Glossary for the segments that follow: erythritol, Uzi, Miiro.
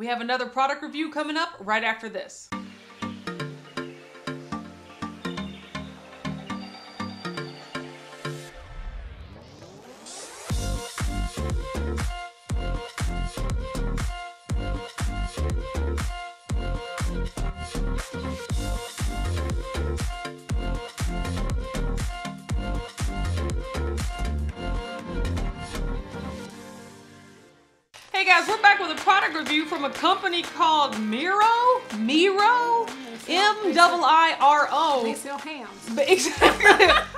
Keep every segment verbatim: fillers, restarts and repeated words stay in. We have another product review coming up right after this. Hey guys, we're back with a product review from a company called Miiro. Miiro, M I I R O. They sell hams. But exactly.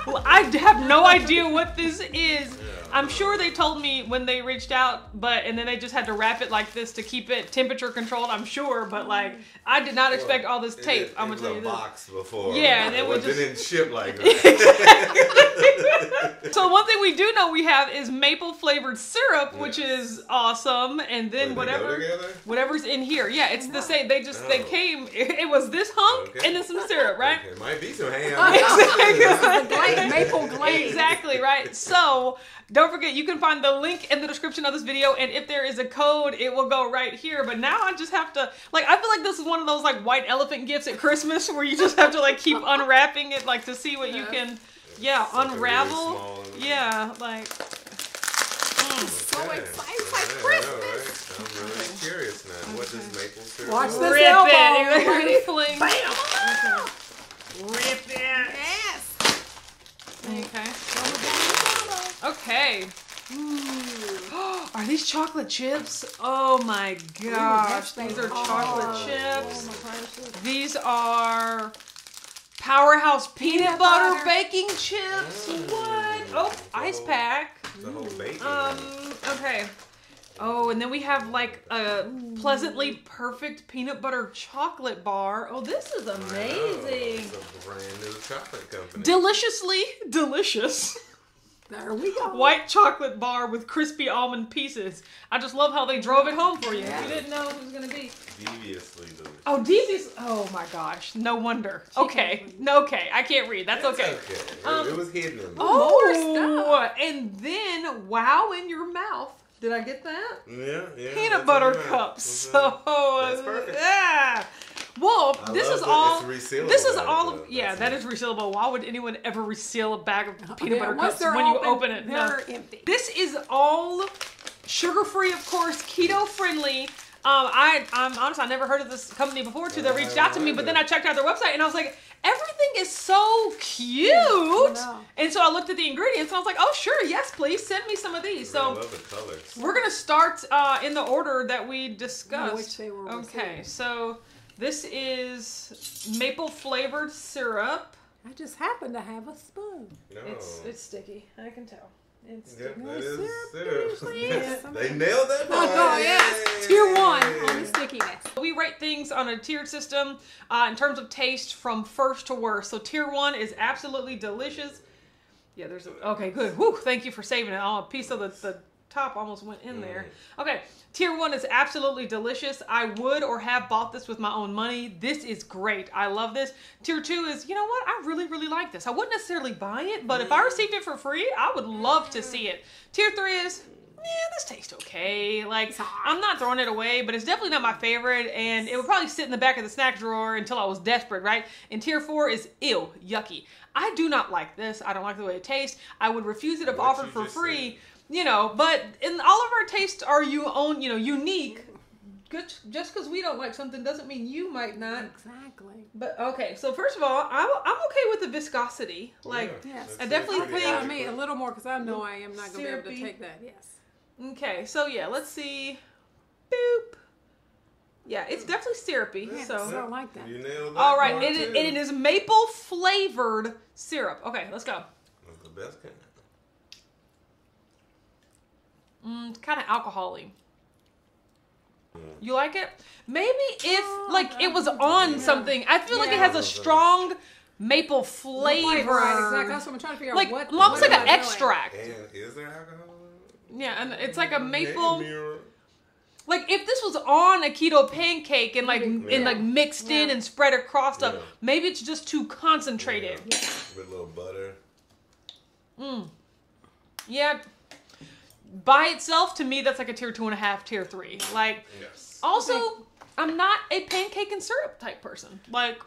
Well, I have no idea what this is. I'm sure they told me when they reached out, but and then they just had to wrap it like this to keep it temperature controlled. I'm sure, but like I did not expect all this tape. It, I'm gonna tell you this. Box before. Yeah, and it, was just... it didn't ship like that. So one thing we do know we have is maple flavored syrup, yes. Which is awesome. And then Would whatever, whatever's in here, yeah, it's the same. They just oh. they came. It was this hunk okay. and then some syrup, right? Okay. It might be some ham. Exactly. Maple glaze. Exactly right. So don't forget, you can find the link in the description of this video, and if there is a code, it will go right here. But now I just have to, like, I feel like this is one of those like white elephant gifts at Christmas where you just have to like keep unwrapping it, like to see what yeah. you can. Yeah, it's unravel. Like really yeah, like. Mm. So okay. excited for yeah, Christmas! Know, right? I'm really okay. curious now. Okay. What does maple syrup? Watch this Rip elbow. It. Ready? Bam! Okay. Rip it! Yes. Okay. Okay. Ooh. Are these chocolate chips? Oh my gosh! Ooh, these are hard. chocolate chips. Oh, my these are. Powerhouse peanut, peanut butter, butter baking chips. Mm. What? Oh, ice pack. The whole baking. Um. Okay. Oh, and then we have like a pleasantly perfect peanut butter chocolate bar. Oh, this is amazing. Wow. It's a brand new chocolate company. Deliciously delicious. There we go. White chocolate bar with crispy almond pieces. I just love how they drove it home for you. Yeah. You didn't know it was going to be. Deviously delicious. Oh, devious. Oh, my gosh. No wonder. She okay. Okay. I can't read. That's, That's okay. okay. Um, it was hidden. In oh, and then wow in your mouth. Did I get that? Yeah, yeah. Peanut butter cups. That? So, that's perfect. Yeah. Well, I this is it. all. It's this is all of. Yeah, that's that nice. is resealable. Why would anyone ever reseal a bag of peanut butter cups when open, you open it? They're no. empty. This is all sugar-free, of course, keto-friendly. Um, I, I'm honest. I never heard of this company before. Too, they reached out to me, but then I checked out their website and I was like, everything is so cute. Yeah, and so I looked at the ingredients and I was like, oh sure, yes please, send me some of these. So I love the colors. We're gonna start uh, in the order that we discussed. Which they were okay, so this is maple flavored syrup. I just happen to have a spoon. No. It's it's sticky. I can tell. It's yep, that is syrup. Syrup. Yes. They nailed that. Oh, oh yes. Tier one on the stickiness. We rate things on a tiered system uh, in terms of taste from first to worst. So tier one is absolutely delicious. Yeah, there's a, okay, good. Whew, thank you for saving it. Oh, a piece of the, the top almost went in there. Okay, tier one is absolutely delicious. I would or have bought this with my own money. This is great. I love this. Tier two is, you know what? I really, really like this. I wouldn't necessarily buy it, but if I received it for free, I would love to see it. Tier three is, yeah, this tastes okay. Like, I'm not throwing it away, but it's definitely not my favorite, and it would probably sit in the back of the snack drawer until I was desperate, right? And tier four is, ew, yucky. I do not like this. I don't like the way it tastes. I would refuse it if what offered for free. Said. You know, but in all of our tastes are you own, you know, unique. Good, just because we don't like something doesn't mean you might not. Exactly. But okay, so first of all, I'm, I'm okay with the viscosity. Like, yeah, yes. I definitely think. I mean, a little more because I know I am not going to be able to take that. Yes. Okay, so yeah, let's see. Boop. Yeah, it's definitely syrupy. Yeah, so I don't like that. You nailed that. All right, it is, it is maple flavored syrup. Okay, let's go. That's the best kind. Mm, it's kind of alcohol-y. You like it? Maybe if like it was on something. I feel yeah. like it has a strong maple flavor. Right, exactly. That's what I'm trying to figure like, out. What, almost what like an extract. Like? And is there alcohol? Yeah, and it's like a maple. Like if this was on a keto pancake and like yeah. and like mixed yeah. in and spread across stuff, yeah. maybe it's just too concentrated. Yeah. With a little butter. Mm. Yeah. By itself, to me, that's like a tier two and a half, tier three. Like, yes. Also, okay. I'm not a pancake and syrup type person. Like,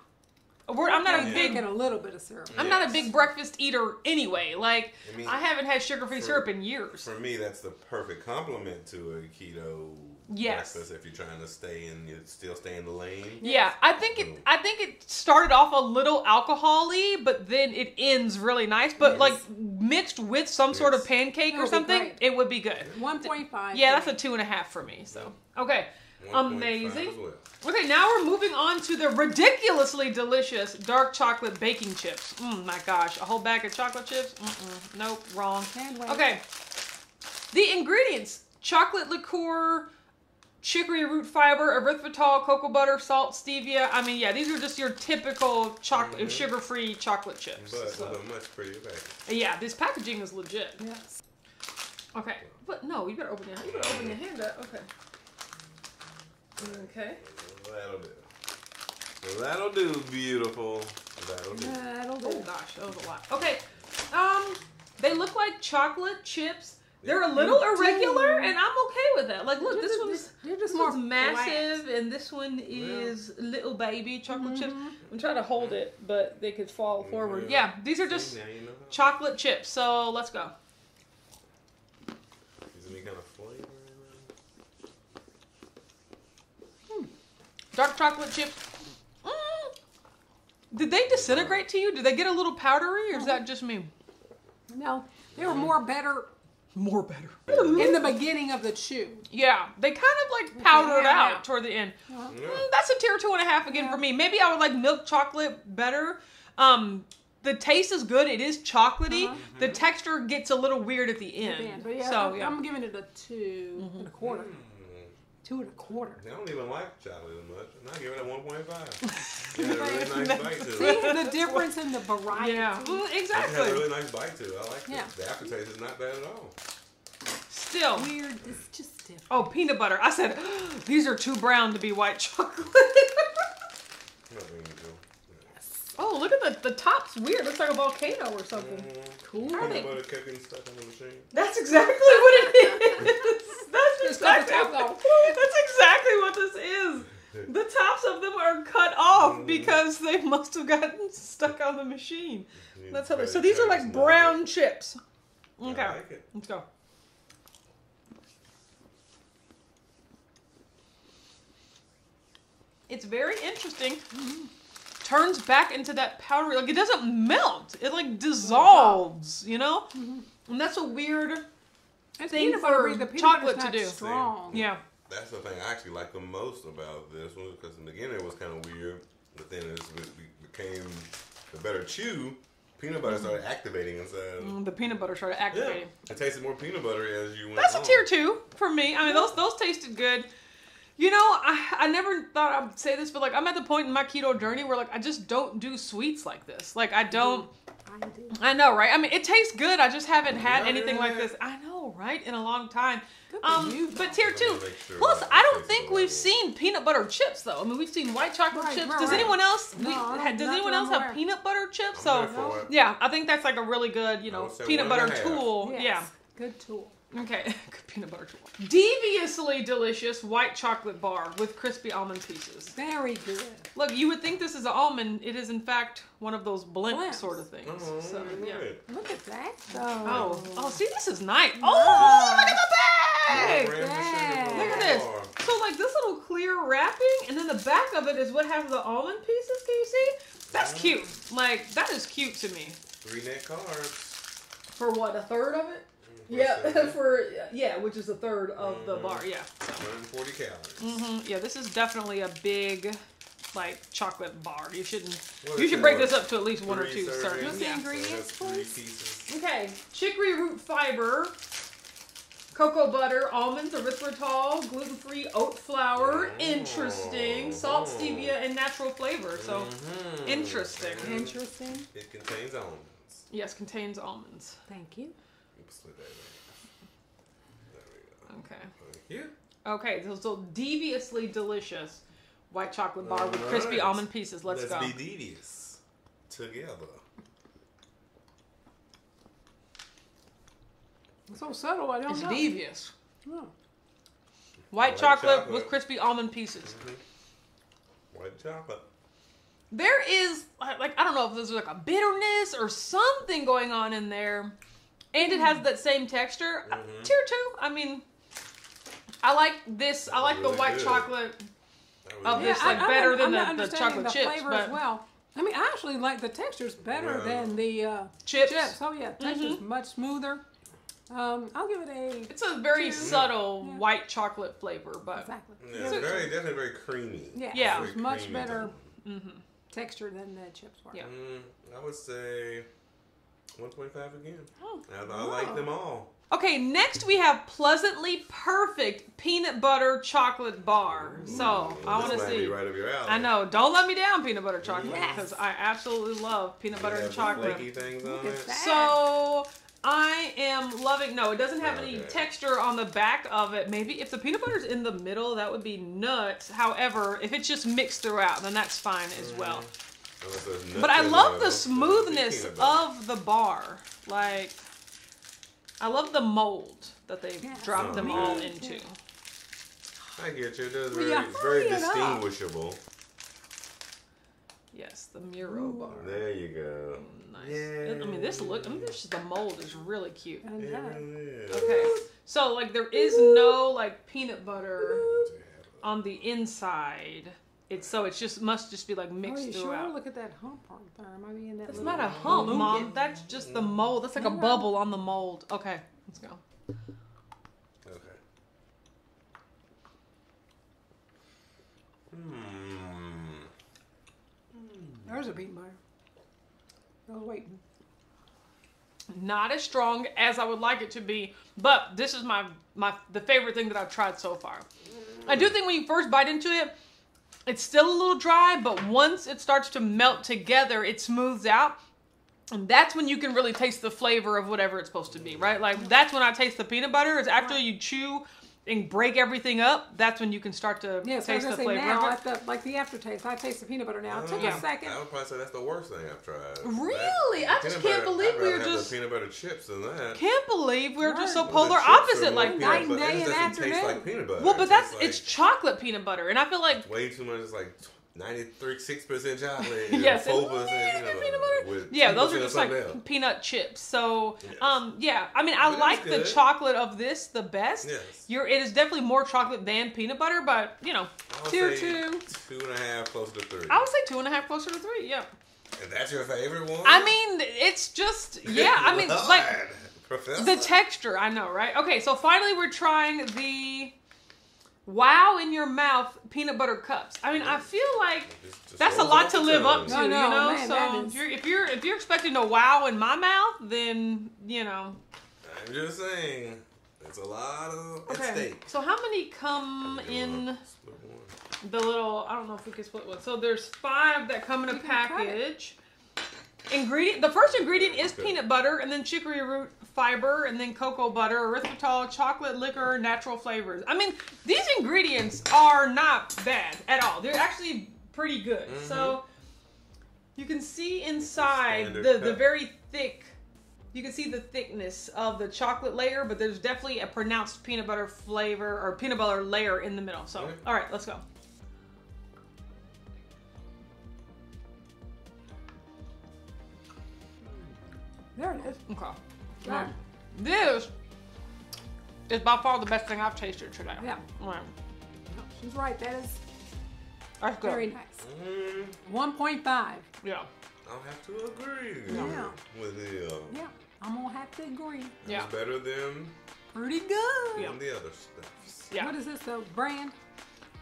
we're, I'm not yeah. a big and a little bit of syrup. Yes. I'm not a big breakfast eater anyway. Like, I, mean, I haven't had sugar-free syrup in years. For me, that's the perfect complement to a keto. Yes, if you're trying to stay in, you still stay in the lane. Yeah, I think it. I think it started off a little alcohol-y, but then it ends really nice. But yes. like mixed with some yes. sort of pancake that or something, it would be good. One point five. Yeah, that's a two and a half for me. So okay, amazing. Well. Okay, now we're moving on to the ridiculously delicious dark chocolate baking chips. Mm, my gosh, a whole bag of chocolate chips. Mm-mm. Nope, wrong. Okay, the ingredients: chocolate liqueur, chicory root fiber, erythritol, cocoa butter, salt, stevia. I mean, yeah, these are just your typical chocolate, mm-hmm. sugar-free chocolate chips. But so. With a much prettier packaging. Yeah, this packaging is legit. Yes. Okay, but no, you better open your, you better open your hand up. Okay. Okay. That'll do. That'll do, beautiful. That'll do. That'll do. Oh gosh, that was a lot. Okay. Um, they look like chocolate chips. They're a little irregular, and I'm okay with that. Like, look, they're this one's they're just this more one's massive, flat. And this one is yeah. little baby chocolate mm-hmm. chips. I'm trying to hold it, but they could fall mm-hmm. forward. Yeah, these are just you know chocolate chips, so let's go. Is any kind of flavor? Hmm. Dark chocolate chips. Mm. Did they disintegrate to you? Did they get a little powdery, or is that just me? No, they were more better... More better. In the beginning of the chew. Yeah. They kind of like powdered out, out toward the end. Yeah. Mm, that's a tier two and a half again yeah. for me. Maybe I would like milk chocolate better. Um, the taste is good. It is chocolatey. Uh-huh. The texture gets a little weird at the end. end. But yeah, so I'm, yeah. I'm giving it a two mm-hmm. and a quarter. Mm. Two and a quarter. I don't even like chocolate as much. I'm not giving it a one point five. It had a really nice bite to it. See the difference in the variety. Yeah, well, exactly. It had a really nice bite to it. I like it. Yeah. The aftertaste is not bad at all. Still. Weird. It's just different. Oh, peanut butter. I said, these are too brown to be white chocolate. Oh, look at the, the top's weird. Looks like a volcano or something. Mm-hmm. Cool. Peanut they... butter cooking stuff on the machine. That's exactly what it is. That's exactly, that's exactly what this is. The tops of them are cut off because they must have gotten stuck on the machine. That's how they, so these are like brown chips. Okay, I like it. Let's go. It's very interesting. Mm-hmm. Turns back into that powdery, like it doesn't melt. It like dissolves, you know? Mm-hmm. And that's a weird... It's peanut butter. The peanut chocolate to do. Strong. See, yeah. That's the thing I actually like the most about this one, because in the beginning it was kind of weird, but then as it became the better chew, peanut butter started activating inside. Mm, the peanut butter started activating. Yeah. It tasted more peanut buttery as you went. That's on. A tier two for me. I mean, those those tasted good. You know, I, I never thought I would say this, but like I'm at the point in my keto journey where like I just don't do sweets like this. Like I don't. I do. I know, right? I mean, it tastes good. I just haven't had no, anything like this. I know. Right in a long time. Um, you, but tier two. Sure plus, I don't think we've seen peanut butter chips though. I mean, we've seen white chocolate right, chips. Right, does right. anyone else? No, we, ha, does anyone else have peanut butter chips? I'm so yeah, I think that's like a really good, you know, peanut butter tool. Yes. Yeah, good tool. Okay, good peanut butter tool. Deviously delicious white chocolate bar with crispy almond pieces. Very good. Look, you would think this is an almond. It is in fact one of those blimp Blimps. Sort of things. Oh, so, yeah. Look at that though. Oh, oh, see, this is nice. Oh, oh look at the bag! Look at this. So like this little clear wrapping, and then the back of it is what has the almond pieces. Can you see? That's cute. Like that is cute to me. Three net carbs. For what? A third of it. Yeah, for yeah, which is a third of the bar. Yeah, so. one hundred forty calories. Mm-hmm. Yeah, this is definitely a big, like chocolate bar. You shouldn't. Well, you should break this up to at least one or two servings. What's the ingredients, please? Okay, chicory root fiber, cocoa butter, almonds, erythritol, gluten-free oat flour. Oh. Interesting. Salt, stevia, and natural flavor. So mm-hmm. interesting. Interesting. It contains almonds. Yes, contains almonds. Thank you. There we go. Okay. Thank you. Okay, so, so deviously delicious white chocolate bar all with crispy right. almond pieces. Let's, Let's go. Let's be devious together. It's so subtle, I don't it's know. It's devious. Oh. White, White chocolate, chocolate with crispy almond pieces. Mm-hmm. White chocolate. There is, like, I don't know if there's like a bitterness or something going on in there. And it has that same texture. Mm-hmm. Tier two. I mean, I like this. I like really the white good. chocolate of this yeah, like I, better I mean, than the, the chocolate the chips. Flavor but as well. I mean, I actually like the textures better yeah. than the uh, chips. chips. Oh yeah, texture's mm-hmm. much smoother. Um, I'll give it a. It's a very two. subtle yeah. white chocolate flavor, but exactly. Yeah, so, very definitely very creamy. Yeah, yeah. It's much creamy. better mm-hmm. texture than the chips were. Yeah, mm, I would say one twenty-five again. Oh, I, I wow. like them all. Okay, next we have Pleasantly Perfect Peanut Butter Chocolate Bar. Ooh, so I want to see. Right up your alley. I know. Don't let me down, peanut butter chocolate, because yes. I absolutely love peanut butter and chocolate. Flaky things on it. So I am loving. No, it doesn't have okay. any texture on the back of it. Maybe if the peanut butter's in the middle, that would be nuts. However, if it's just mixed throughout, then that's fine as mm. well. But I love the smoothness of the bar. Like. I love the mold that they yeah. dropped oh, them man. all into. Yeah. I get you. It is very, yeah, very distinguishable. Yes, the Miiro bar. There you go. Nice. Yeah. I mean, this look. I mean, this the mold is really cute. I know. Yeah. Okay. So, like, there is no like peanut butter on the inside. It's so it's just must just be like mixed oh, you throughout. Sure? Look at that hump right there. Am I being that? It's not a hump, mold. Mom. That's just the mold. That's like no, a bubble no. on the mold. Okay, let's go. Okay. Mm. There's a peanut butter. I was waiting. Not as strong as I would like it to be, but this is my my the favorite thing that I've tried so far. I do think when you first bite into it. It's still a little dry, but once it starts to melt together, it smooths out. And that's when you can really taste the flavor of whatever it's supposed to be, right? Like, that's when I taste the peanut butter. Is after you chew and break everything up, that's when you can start to yeah, so taste I was the say, flavor. Now, the, like the aftertaste, I taste the peanut butter now. It took yeah. a second. I would probably say that's the worst thing I've tried. Really? That, I just can't butter, believe we were just... peanut butter chips than that. Can't believe we were just so well, polar opposite. Like night and day and afternoon. It doesn't taste like peanut butter. Well, but it that's, like, it's chocolate peanut butter. And I feel like... way too much. It's like ninety-three, six percent chocolate. Yes. And four percent peanut butter. With yeah, those are just like else. peanut chips. So, yes. um, yeah. I mean, I but like the chocolate of this the best. Yes. You're, it is definitely more chocolate than peanut butter, but, you know, tier two. Two and a half closer to three. I would say two and a half closer to three, yeah. And that's your favorite one? I mean, it's just, yeah. I mean, like, Professor. the texture. I know, right? Okay, so finally we're trying the... Wow in your mouth peanut butter cups. I mean, I feel like just, just that's a lot to live up to, no, no, you know. Man, so is... if you're if you're if you're expecting a wow in my mouth, then you know. I'm just saying, that's a lot of okay. at stake. So how many come in the little? I don't know if we can split one. So there's five that come in you a package. Ingredient. The first ingredient is okay. peanut butter, and then chicory root fiber, and then cocoa butter, erythritol, chocolate liquor, natural flavors. I mean, these ingredients are not bad at all. They're actually pretty good. Mm-hmm. So you can see inside the, the, the very thick, you can see the thickness of the chocolate layer, but there's definitely a pronounced peanut butter flavor or peanut butter layer in the middle. So, all right, let's go. There it is. Okay. Right. This is by far the best thing I've tasted today. Yeah. Right. No, she's right. That is That's good. very nice. Mm. one point five. Yeah. I'll have to agree yeah. with you. Yeah. I'm going to have to agree. It's yeah. better than pretty good. Yeah. the other stuff. Yeah. What is this, though? Brand?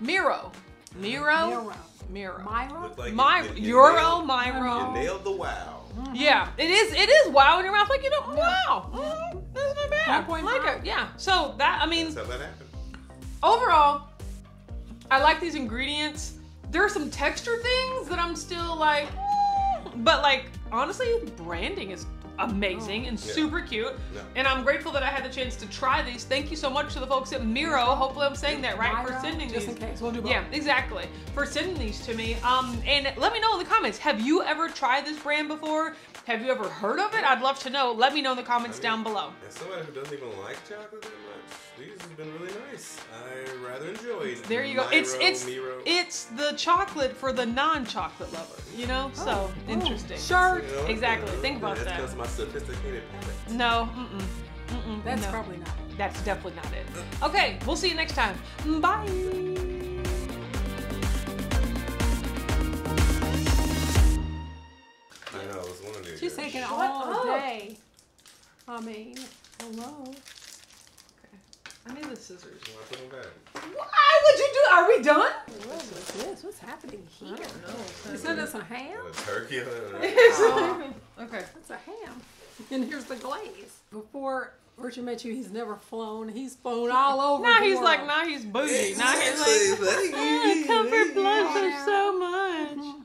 Miiro. Miiro? Miiro. Miiro? Like Miiro. Miiro. Miiro. You nailed the wow. Mm-hmm. Yeah, it is. It is wow in your mouth, like you know, wow, mm-hmm. that's not bad. I like it. Yeah. So that I mean, that's how that happened. Overall, I like these ingredients. There are some texture things that I'm still like, mm. but like honestly, branding is amazing oh. and yeah. super cute. Yeah. And I'm grateful that I had the chance to try these. Thank you so much to the folks at Miiro. Hopefully, I'm saying that right Miiro, for sending just these. In case. We'll do both. Yeah, exactly for sending these to me. Um, and let me know in the comments. Have you ever tried this brand before? Have you ever heard of it? I'd love to know. Let me know in the comments I mean, down below. As somebody who doesn't even like chocolate that much, these have been really nice. I rather enjoyed. There you go. Miiro, it's it's Miiro. It's the chocolate for the non-chocolate lover, you know. Oh, so oh, interesting. Sure. You know, exactly. You know, think about that. Because my sophisticated palate. No. Mm-mm. Mm-mm. That's no. Probably not. That's definitely not it. Okay, we'll see you next time. Bye. She's taking it all day. I mean, hello. Okay. I need the scissors. Why would you do? Are we done? What is this? What's happening here? I don't know. You said it's a ham? A turkey? Oh. Okay. It's a ham. And here's the glaze. Before Richard met you, he's never flown. He's flown all over. Now he's world. like, now he's booty. Now he's like, I cover blush so much.